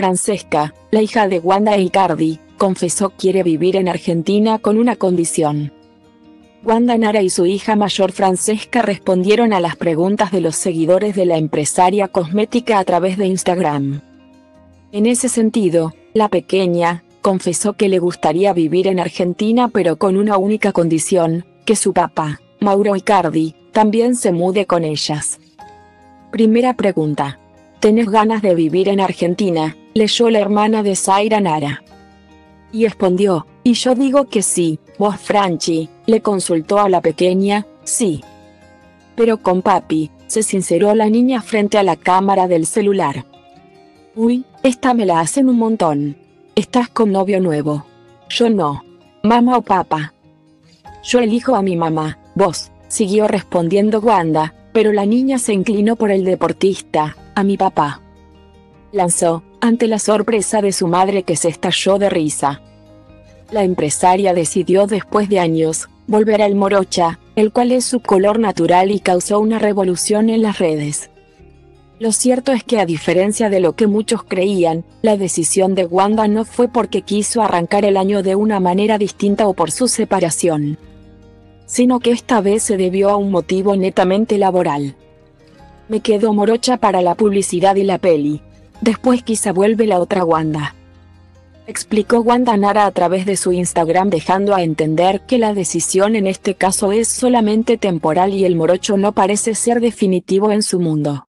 Francesca, la hija de Wanda Icardi, confesó quiere vivir en Argentina con una condición. Wanda Nara y su hija mayor Francesca respondieron a las preguntas de los seguidores de la empresaria cosmética a través de Instagram. En ese sentido, la pequeña confesó que le gustaría vivir en Argentina pero con una única condición, que su papá, Mauro Icardi, también se mude con ellas. Primera pregunta. ¿Tenés ganas de vivir en Argentina?, leyó la hermana de Zaira Nara. Y respondió, y yo digo que sí. Vos, Franchi, le consultó a la pequeña, sí. Pero con papi, se sinceró la niña frente a la cámara del celular. Uy, esta me la hacen un montón. Estás con novio nuevo. Yo no. ¿Mamá o papá? Yo elijo a mi mamá, vos, siguió respondiendo Wanda, pero la niña se inclinó por el deportista, a mi papá, lanzó, ante la sorpresa de su madre que se estalló de risa. La empresaria decidió después de años, volver al morocha, el cual es su color natural y causó una revolución en las redes. Lo cierto es que a diferencia de lo que muchos creían, la decisión de Wanda no fue porque quiso arrancar el año de una manera distinta o por su separación, sino que esta vez se debió a un motivo netamente laboral. Me quedo morocha para la publicidad y la peli. Después quizá vuelve la otra Wanda, explicó Wanda Nara a través de su Instagram, dejando a entender que la decisión en este caso es solamente temporal y el morocho no parece ser definitivo en su mundo.